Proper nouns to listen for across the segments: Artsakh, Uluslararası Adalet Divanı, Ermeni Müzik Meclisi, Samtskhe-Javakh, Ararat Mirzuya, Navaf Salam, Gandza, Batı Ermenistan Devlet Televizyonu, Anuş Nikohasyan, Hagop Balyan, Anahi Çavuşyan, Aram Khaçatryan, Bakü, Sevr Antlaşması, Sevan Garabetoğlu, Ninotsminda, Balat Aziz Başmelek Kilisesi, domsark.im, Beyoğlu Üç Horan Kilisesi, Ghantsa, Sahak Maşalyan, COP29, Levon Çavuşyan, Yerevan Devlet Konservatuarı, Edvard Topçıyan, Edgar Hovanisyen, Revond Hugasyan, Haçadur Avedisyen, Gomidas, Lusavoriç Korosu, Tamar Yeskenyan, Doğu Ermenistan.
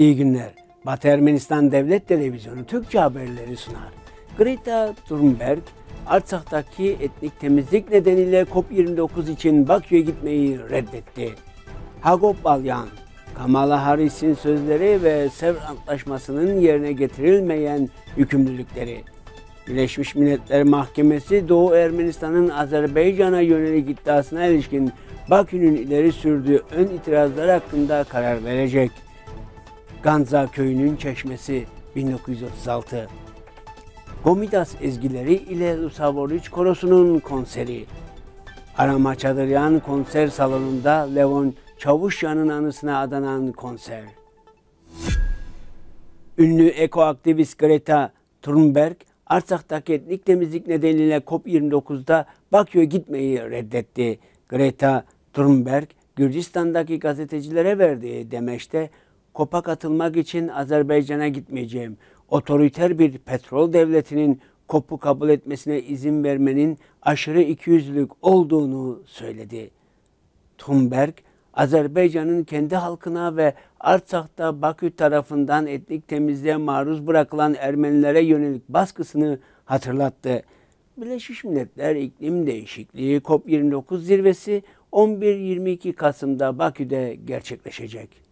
İyi günler. Batı Ermenistan Devlet Televizyonu Türkçe haberleri sunar. Greta Thunberg, Artsakh'taki etnik temizlik nedeniyle COP29 için Bakü'ye gitmeyi reddetti. Hagop Balyan, Kamala Harris'in sözleri ve Sevr Antlaşması'nın yerine getirilmeyen yükümlülükleri. Birleşmiş Milletler Mahkemesi, Doğu Ermenistan'ın Azerbaycan'a yönelik iddiasına ilişkin Bakü'nün ileri sürdüğü ön itirazlar hakkında karar verecek. Gandza köyünün çeşmesi 1936. Gomidas ezgileri ile Lusavoriç Korosu'nun konseri. Aram Khaçatryan konser salonunda Levon Çavuşyan'ın anısına adanan konser. Ünlü ekoaktivist Greta Thunberg, Artsakh'taki etnik temizlik nedeniyle COP29'da Bakü'ye gitmeyi reddetti. Greta Thunberg, Gürcistan'daki gazetecilere verdiği demeçte, "COP'a katılmak için Azerbaycan'a gitmeyeceğim. Otoriter bir petrol devletinin COP'u kabul etmesine izin vermenin aşırı ikiyüzlülük olduğunu söyledi." Thunberg, Azerbaycan'ın kendi halkına ve Artsakh'ta Bakü tarafından etnik temizliğe maruz bırakılan Ermenilere yönelik baskısını hatırlattı. Birleşmiş Milletler İklim Değişikliği COP29 zirvesi 11-22 Kasım'da Bakü'de gerçekleşecek.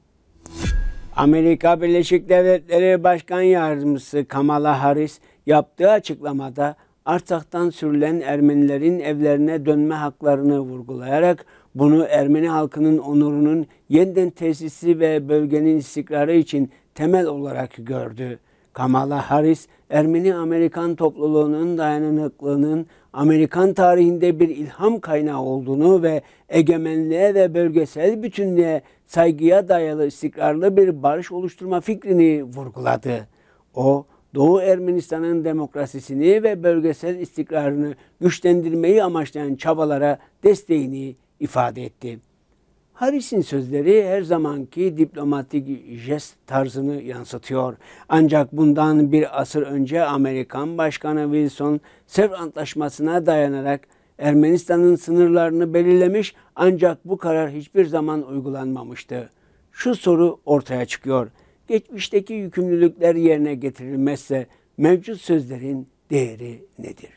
Amerika Birleşik Devletleri Başkan Yardımcısı Kamala Harris yaptığı açıklamada Artsakh'tan sürülen Ermenilerin evlerine dönme haklarını vurgulayarak bunu Ermeni halkının onurunun yeniden tesisi ve bölgenin istikrarı için temel olarak gördü. Kamala Harris, Ermeni-Amerikan topluluğunun dayanıklılığının Amerikan tarihinde bir ilham kaynağı olduğunu ve egemenliğe ve bölgesel bütünlüğe saygıya dayalı istikrarlı bir barış oluşturma fikrini vurguladı. O, Doğu Ermenistan'ın demokrasisini ve bölgesel istikrarını güçlendirmeyi amaçlayan çabalara desteğini ifade etti. Harris'in sözleri her zamanki diplomatik jest tarzını yansıtıyor. Ancak bundan bir asır önce Amerikan Başkanı Wilson, Sevr Antlaşması'na dayanarak Ermenistan'ın sınırlarını belirlemiş ancak bu karar hiçbir zaman uygulanmamıştı. Şu soru ortaya çıkıyor. Geçmişteki yükümlülükler yerine getirilmezse mevcut sözlerin değeri nedir?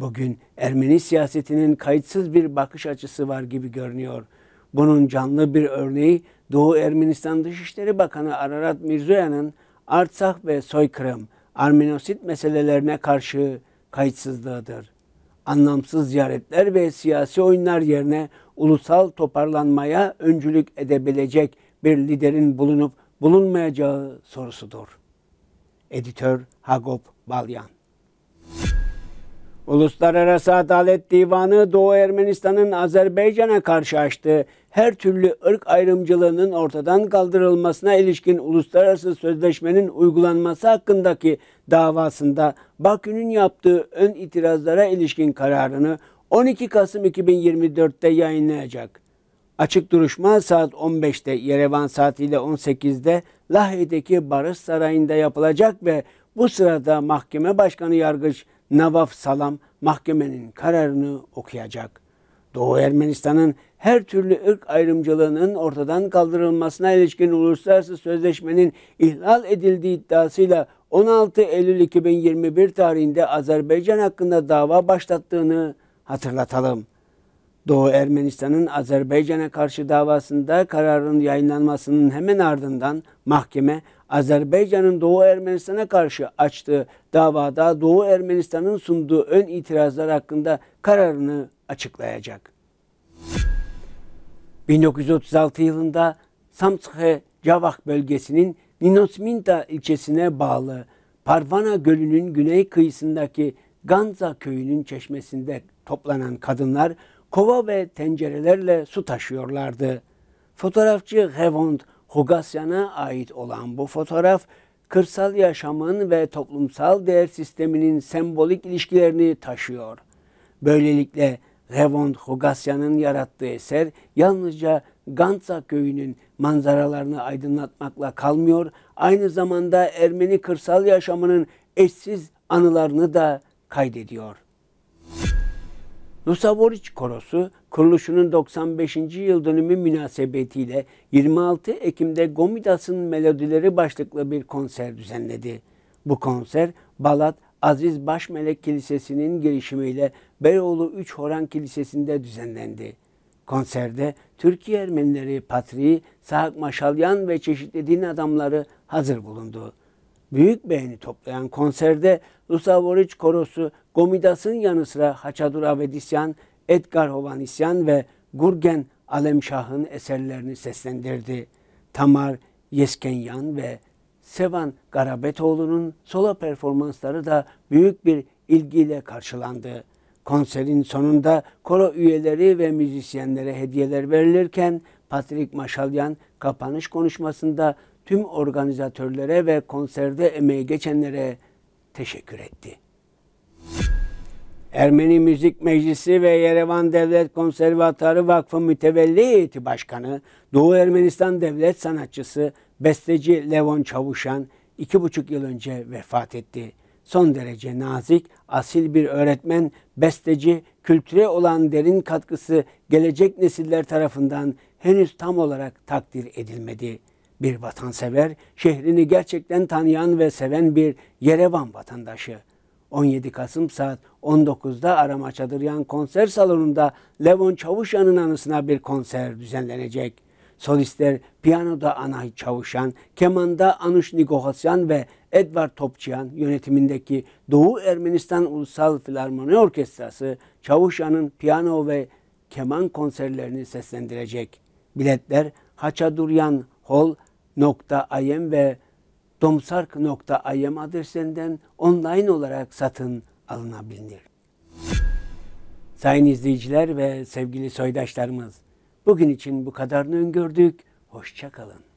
Bugün Ermeni siyasetinin kayıtsız bir bakış açısı var gibi görünüyor. Bunun canlı bir örneği Doğu Ermenistan Dışişleri Bakanı Ararat Mirzuya'nın Artsakh ve soykırım, Ermenosit meselelerine karşı kayıtsızlığıdır. Anlamsız ziyaretler ve siyasi oyunlar yerine ulusal toparlanmaya öncülük edebilecek bir liderin bulunup bulunmayacağı sorusudur. Editör Hagop Balyan. Uluslararası Adalet Divanı, Doğu Ermenistan'ın Azerbaycan'a karşı açtığı her türlü ırk ayrımcılığının ortadan kaldırılmasına ilişkin uluslararası sözleşmenin uygulanması hakkındaki davasında Bakü'nün yaptığı ön itirazlara ilişkin kararını 12 Kasım 2024'te yayınlayacak. Açık duruşma saat 15'te Yerevan saatiyle 18'de Lahey'deki Barış Sarayı'nda yapılacak ve bu sırada Mahkeme Başkanı Yargıç Navaf Salam mahkemenin kararını okuyacak. Doğu Ermenistan'ın her türlü ırk ayrımcılığının ortadan kaldırılmasına ilişkin uluslararası sözleşmenin ihlal edildiği iddiasıyla 16 Eylül 2021 tarihinde Azerbaycan hakkında dava başlattığını hatırlatalım. Doğu Ermenistan'ın Azerbaycan'a karşı davasında kararın yayınlanmasının hemen ardından mahkeme, Azerbaycan'ın Doğu Ermenistan'a karşı açtığı davada Doğu Ermenistan'ın sunduğu ön itirazlar hakkında kararını açıklayacak. 1936 yılında Samtskhe-Javakh bölgesinin Ninotsminda ilçesine bağlı Parvana Gölü'nün güney kıyısındaki Gandza köyünün çeşmesinde toplanan kadınlar kova ve tencerelerle su taşıyorlardı. Fotoğrafçı Revond Hugasyan'a ait olan bu fotoğraf, kırsal yaşamın ve toplumsal değer sisteminin sembolik ilişkilerini taşıyor. Böylelikle Revond Hugasyan'ın yarattığı eser yalnızca Ghantsa köyünün manzaralarını aydınlatmakla kalmıyor, aynı zamanda Ermeni kırsal yaşamının eşsiz anılarını da kaydediyor. Lusavoriç Korosu, kuruluşunun 95. yıl dönümü münasebetiyle 26 Ekim'de Gomidas'ın Melodileri başlıklı bir konser düzenledi. Bu konser, Balat Aziz Başmelek Kilisesi'nin girişimiyle Beyoğlu Üç Horan Kilisesi'nde düzenlendi. Konserde Türkiye Ermenileri Patriği, Sahak Maşalyan ve çeşitli din adamları hazır bulundu. Büyük beğeni toplayan konserde Lusavoriç Korosu, Gomidas'ın yanı sıra Haçadur Avedisyen, Edgar Hovanisyen ve Gurgen Alemşah'ın eserlerini seslendirdi. Tamar Yeskenyan ve Sevan Garabetoğlu'nun solo performansları da büyük bir ilgiyle karşılandı. Konserin sonunda koro üyeleri ve müzisyenlere hediyeler verilirken Patrik Maşalyan kapanış konuşmasında tüm organizatörlere ve konserde emeği geçenlere teşekkür etti. Ermeni Müzik Meclisi ve Yerevan Devlet Konservatuarı Vakfı Mütevelli Heyeti Başkanı, Doğu Ermenistan devlet sanatçısı, besteci Levon Çavuşyan 2,5 yıl önce vefat etti. Son derece nazik, asil bir öğretmen, besteci, kültüre olan derin katkısı gelecek nesiller tarafından henüz tam olarak takdir edilmedi. Bir vatansever, şehrini gerçekten tanıyan ve seven bir Yerevan vatandaşı. 17 Kasım saat 19'da Aram Khaçatryan konser salonunda Levon Çavuşyan'ın anısına bir konser düzenlenecek. Solistler piyanoda Anahi Çavuşyan, kemanda Anuş Nikohasyan ve Edvard Topçıyan yönetimindeki Doğu Ermenistan Ulusal Filarmoni Orkestrası Çavuşyan'ın piyano ve keman konserlerini seslendirecek. Biletler haçaduryanhol.im ve domsark.im adresinden online olarak satın alınabilir. Sayın izleyiciler ve sevgili soydaşlarımız, bugün için bu kadarını öngördük. Hoşça kalın.